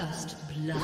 First blood.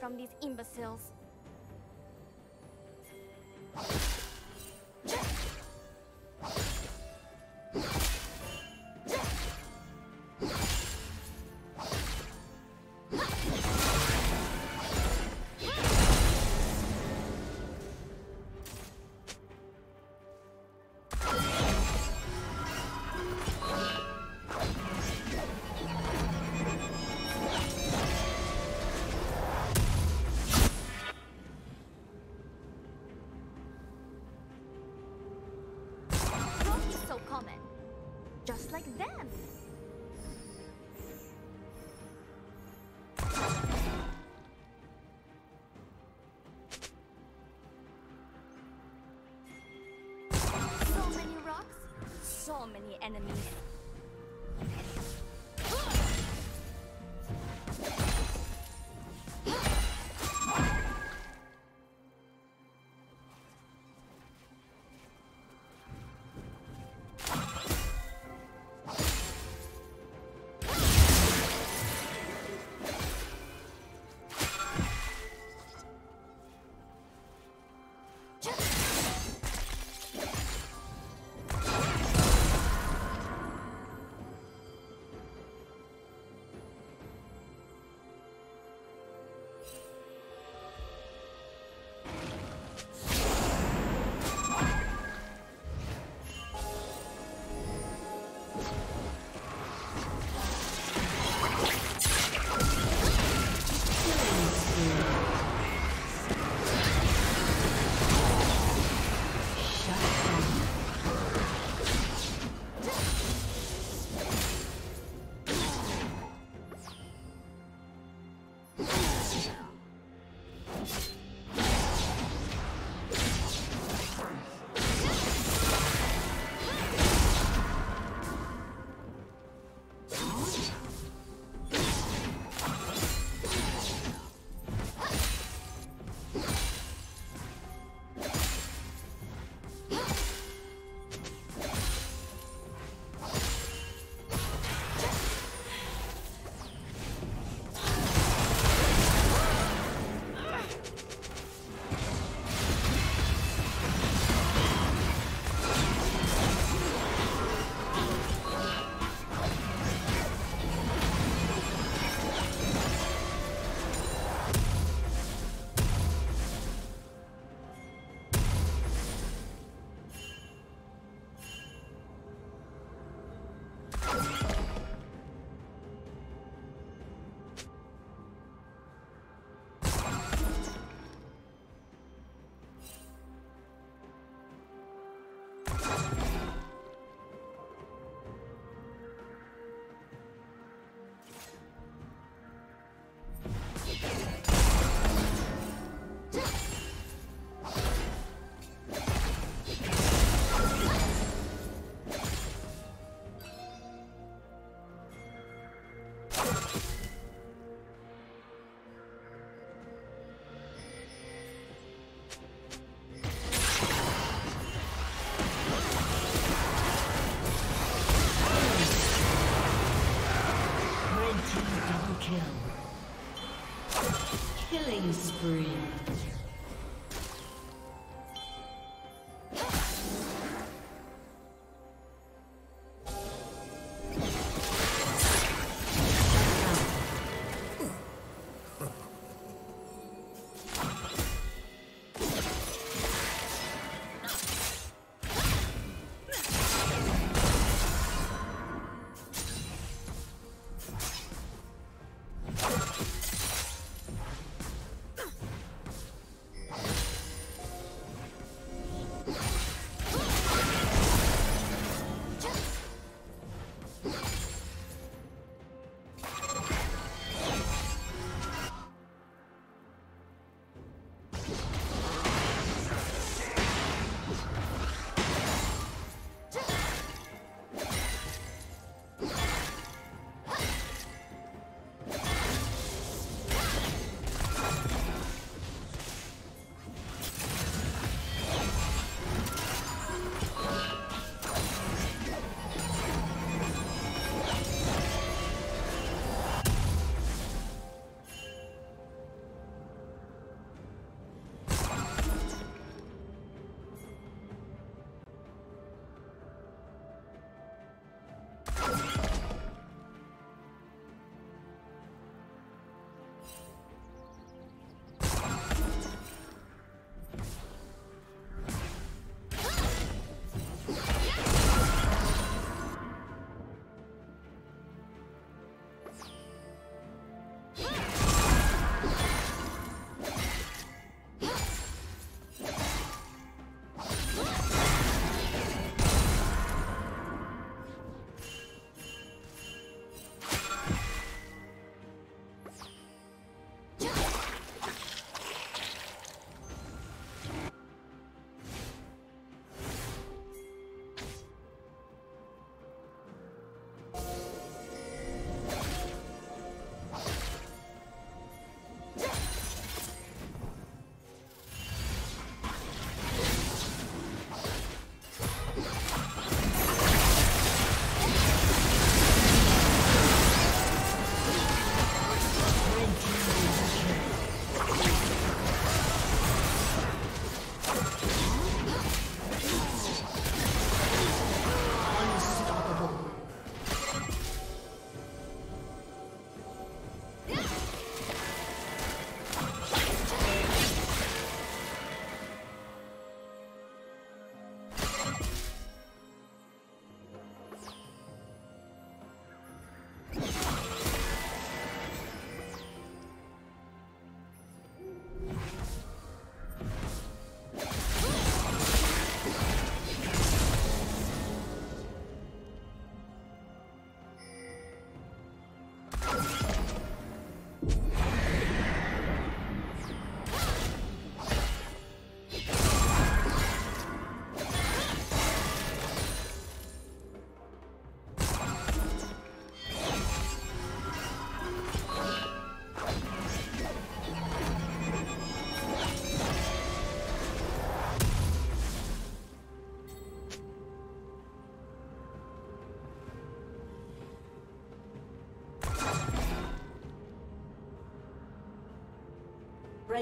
From these imbeciles. Just like them. So many rocks, so many enemies.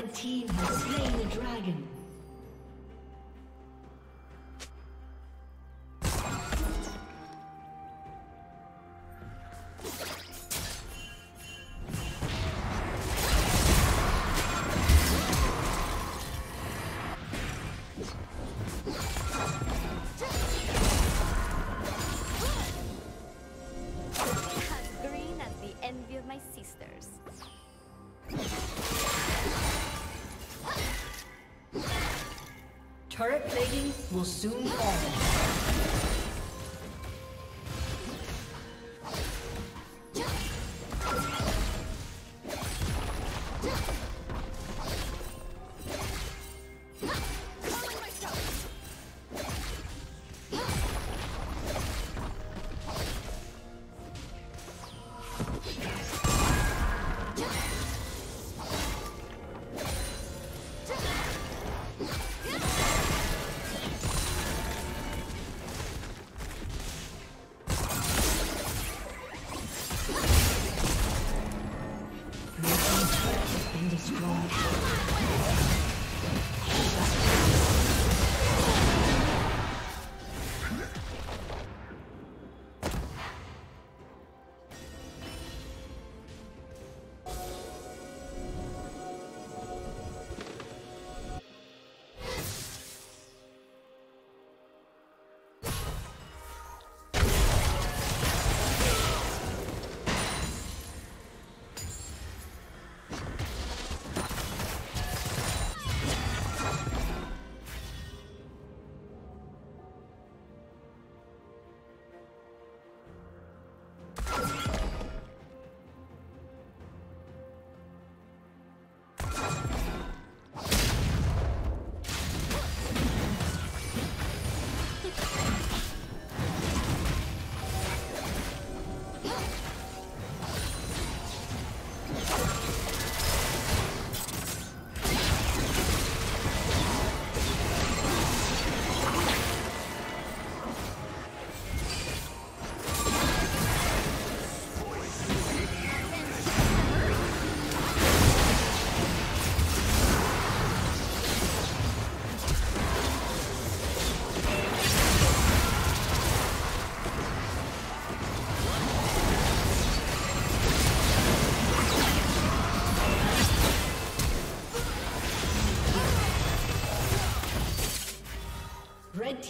Red team has slain the dragon. Turret plating will soon fall.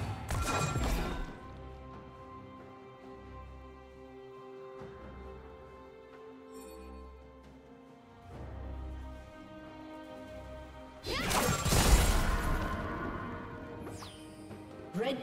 Blue team's turret has been destroyed. Red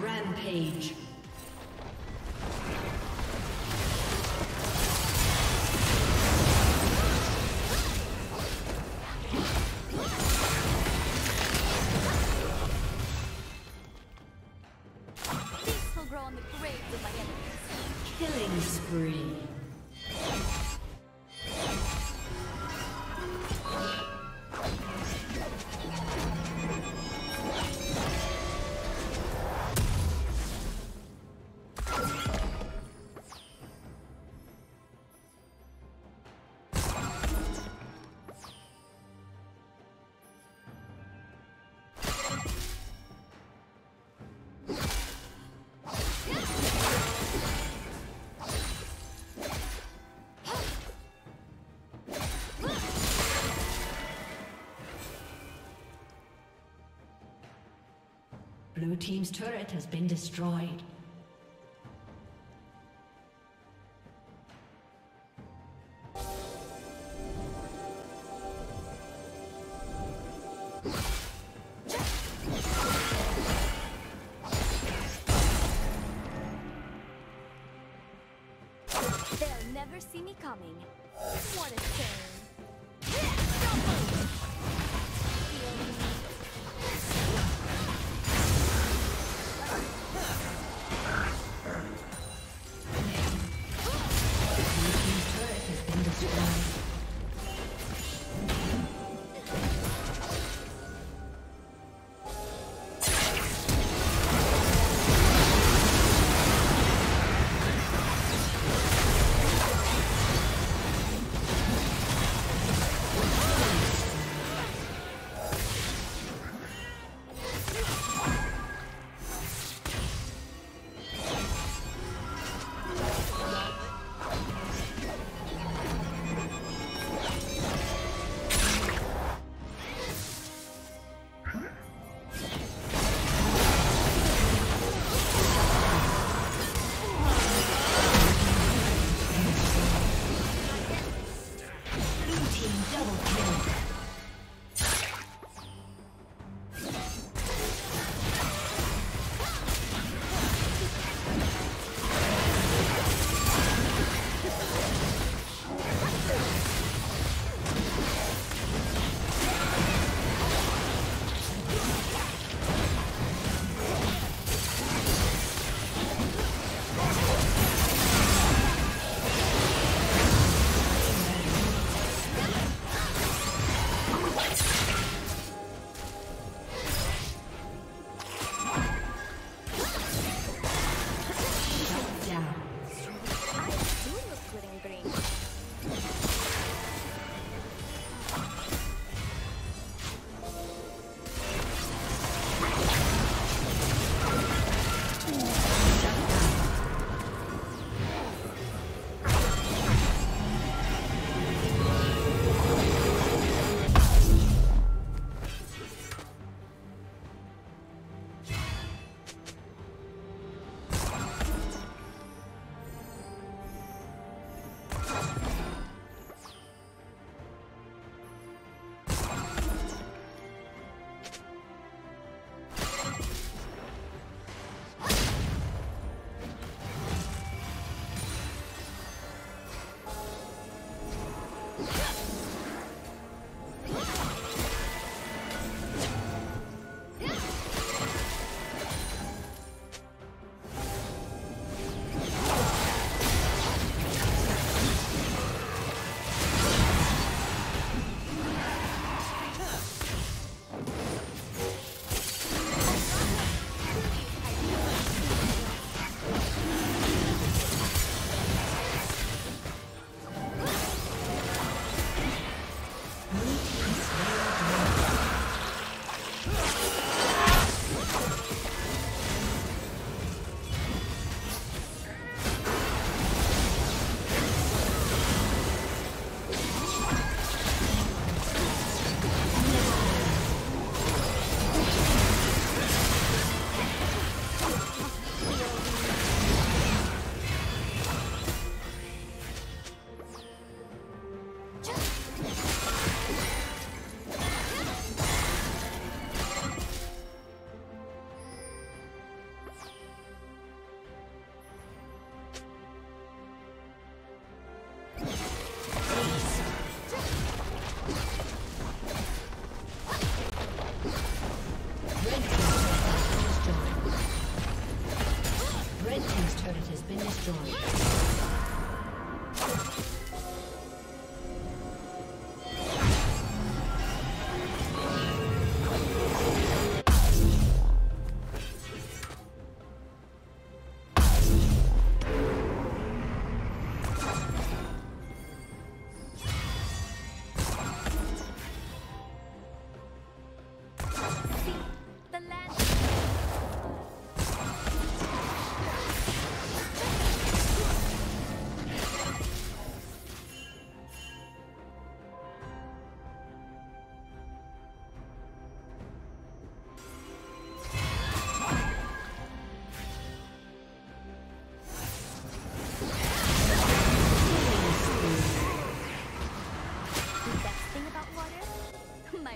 Rampage. Peace will grow on the graves of my enemies. Killing spree. Blue team's turret has been destroyed. They'll never see me coming. What a shame.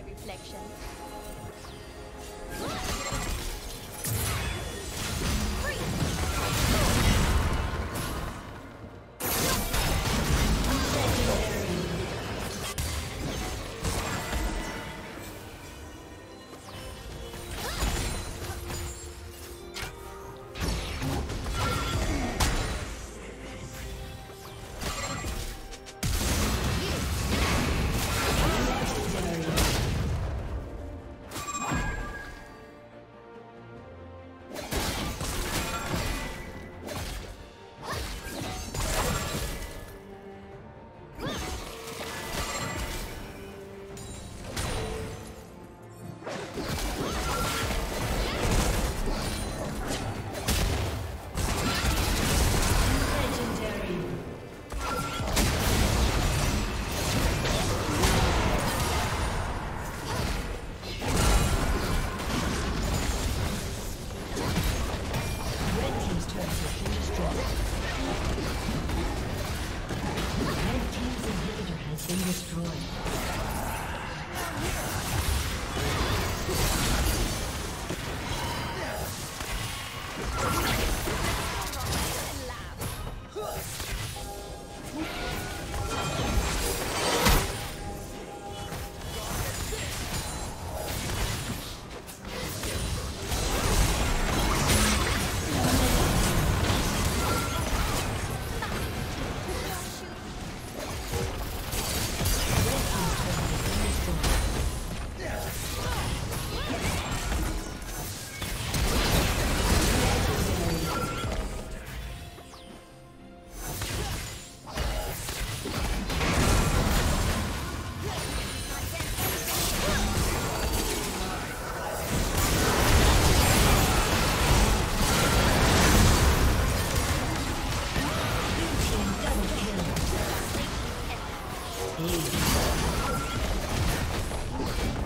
reflection.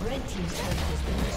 Red team's turret has been